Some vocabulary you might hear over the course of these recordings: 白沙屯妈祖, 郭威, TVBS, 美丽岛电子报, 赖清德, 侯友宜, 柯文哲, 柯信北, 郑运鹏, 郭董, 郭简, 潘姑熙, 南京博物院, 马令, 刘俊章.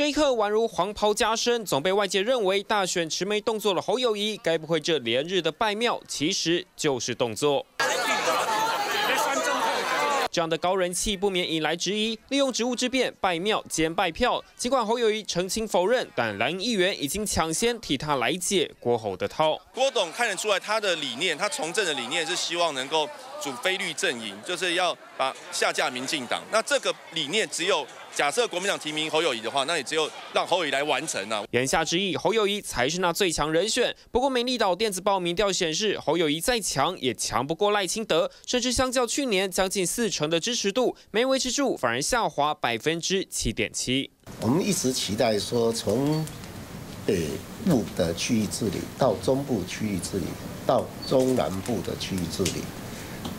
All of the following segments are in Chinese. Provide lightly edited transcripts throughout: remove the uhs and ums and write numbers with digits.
这一刻宛如黄袍加身，总被外界认为大选迟没动作的侯友宜，该不会这连日的拜庙其实就是动作？ 这样的高人气不免引来质疑，利用职务之便拜庙兼拜票。尽管侯友宜澄清否认，但蓝营议员已经抢先替他来解郭侯的套。郭董看得出来，他的理念，他从政的理念是希望能够组非绿阵营，就是要把下架民进党。那这个理念只有。 假设国民党提名侯友宜的话，那也只有让侯友宜来完成啊。言下之意，侯友宜才是那最强人选。不过，美丽岛电子报民调显示，侯友宜再强也强不过赖清德，甚至相较去年将近40%的支持度，没维持住，反而下滑7.7%。我们一直期待说，从北部的区域治理到中部区域治理，到中南部的区域治理，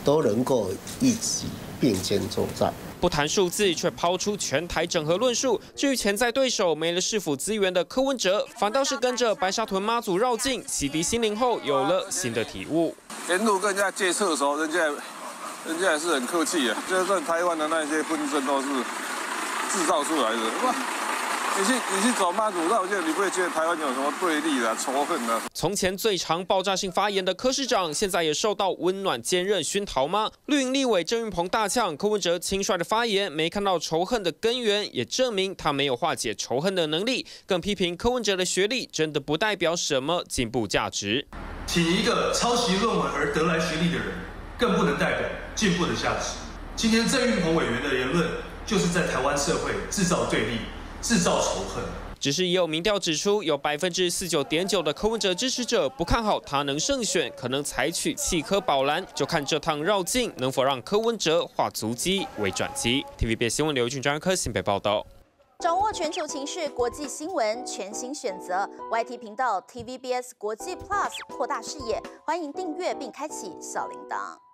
都能够一起并肩作战。 不谈数字，却抛出全台整合论述。至于潜在对手没了市府资源的柯文哲，反倒是跟着白沙屯妈祖绕境，洗涤心灵后有了新的体悟。沿路跟人家借厕所，人家还是很客气啊。就算台湾的那些纷争都是制造出来的。你去走妈祖绕境，你不会觉得台湾有什么对立啊、仇恨啊？从前最常爆炸性发言的柯市长，现在也受到温暖坚韧熏陶吗？绿营立委郑运鹏大呛柯文哲轻率的发言，没看到仇恨的根源，也证明他没有化解仇恨的能力。更批评柯文哲的学历真的不代表什么进步价值。请一个抄袭论文而得来学历的人，更不能代表进步的价值。今天郑运鹏委员的言论，就是在台湾社会制造对立。 制造仇恨，只是也有民调指出，有49.9%的柯文哲支持者不看好他能胜选，可能采取弃柯保蓝，就看这趟绕境能否让柯文哲化足迹为转机。TVBS 新闻刘俊章、柯信北报道。掌握全球情势、国际新闻，全新选择 YT 频道 TVBS 国际 Plus， 扩大视野，欢迎订阅并开启小铃铛。